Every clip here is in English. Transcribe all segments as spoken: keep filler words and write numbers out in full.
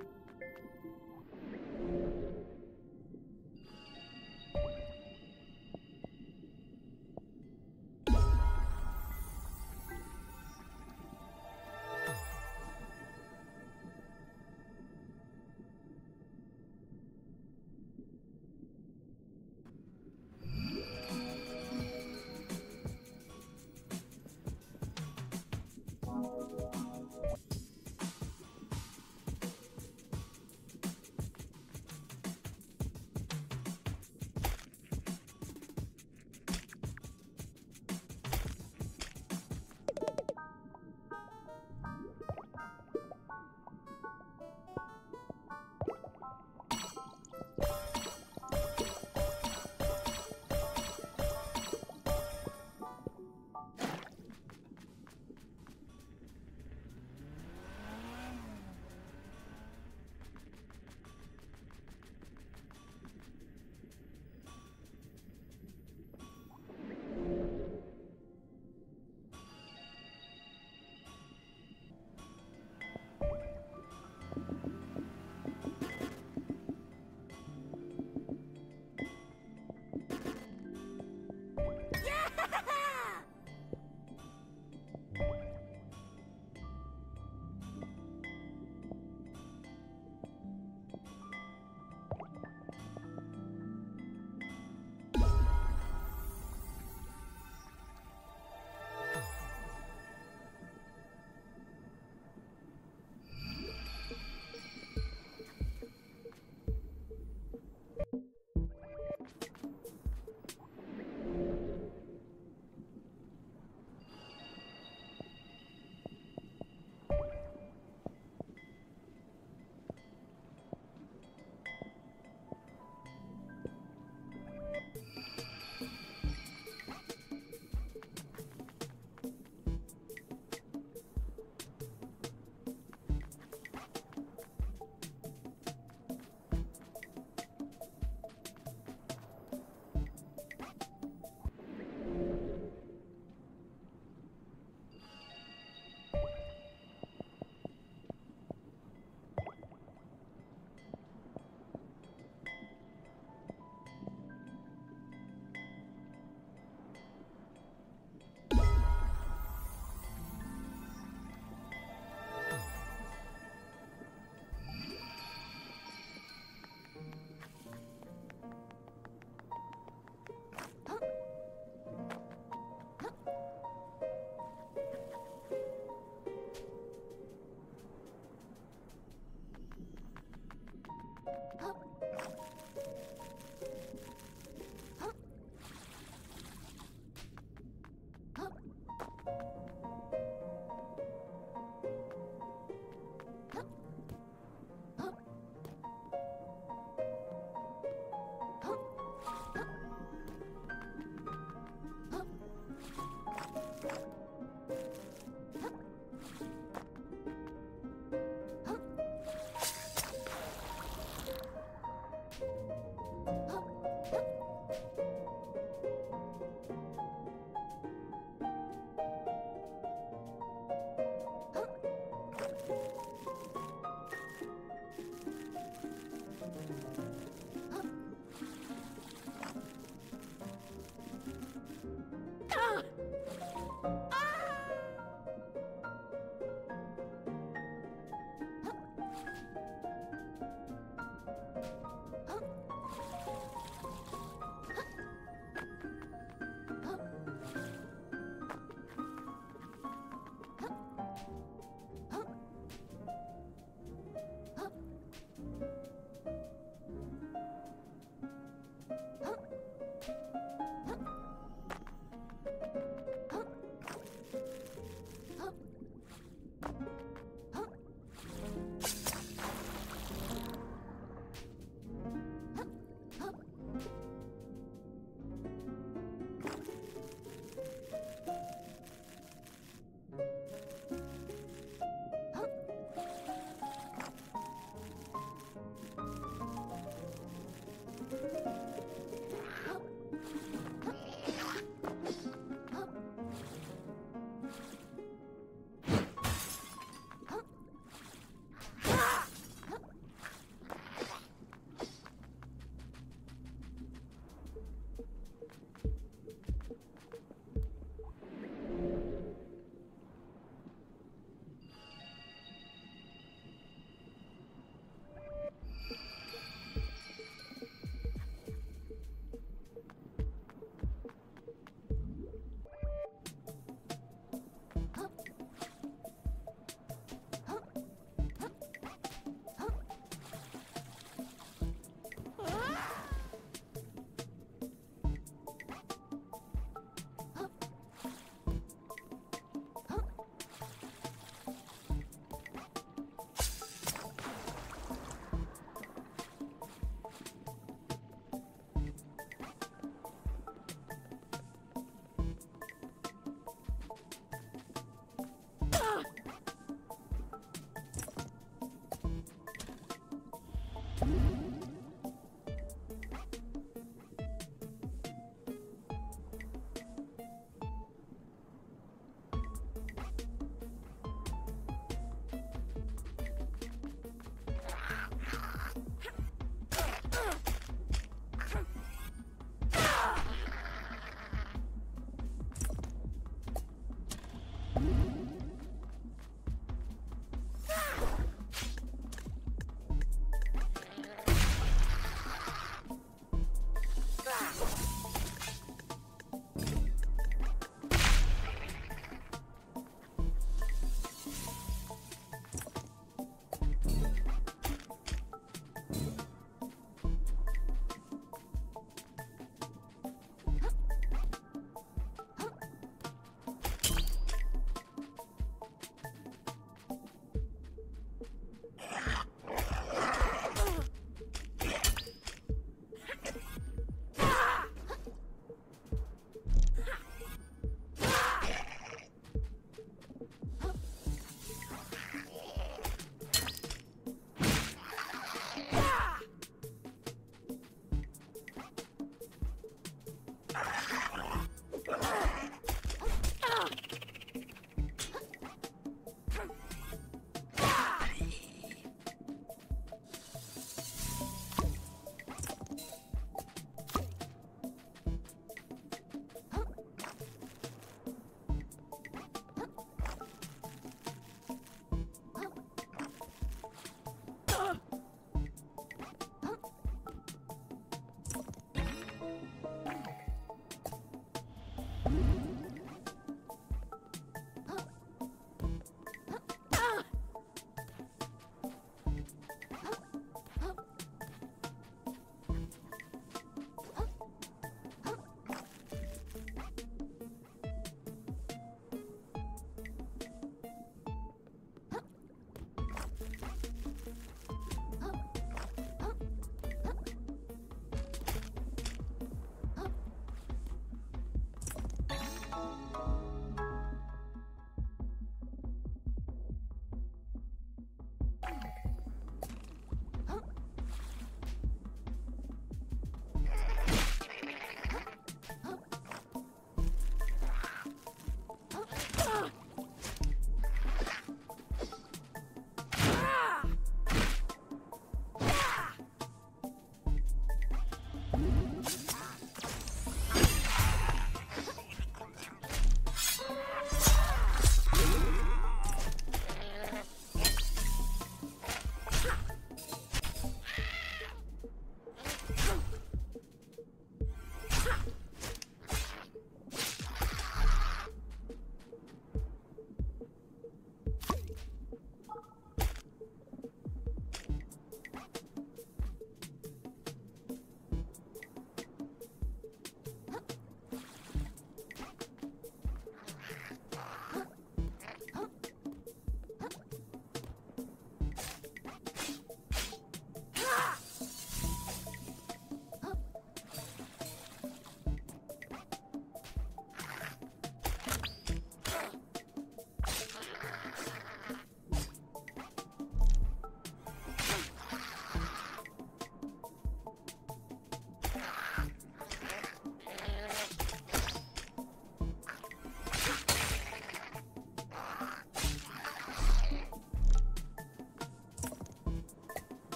You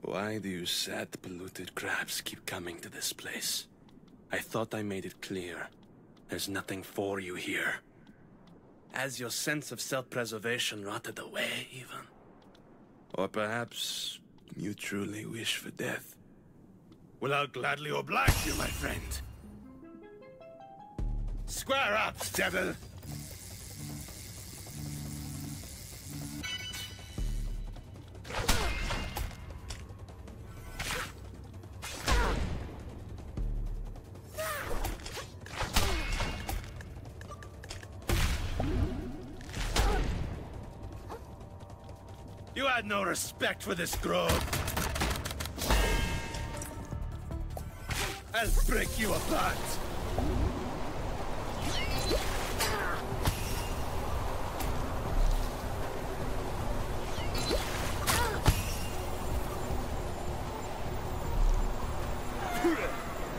Why do you sad, polluted crabs keep coming to this place? I thought I made it clear. There's nothing for you here. Has your sense of self-preservation rotted away, even? Or perhaps you truly wish for death? Well, I'll gladly oblige you, my friend. Square up, devil! I had no respect for this grove. I'll break you apart.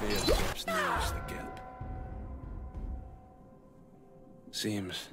The steps nearest the gap. Seems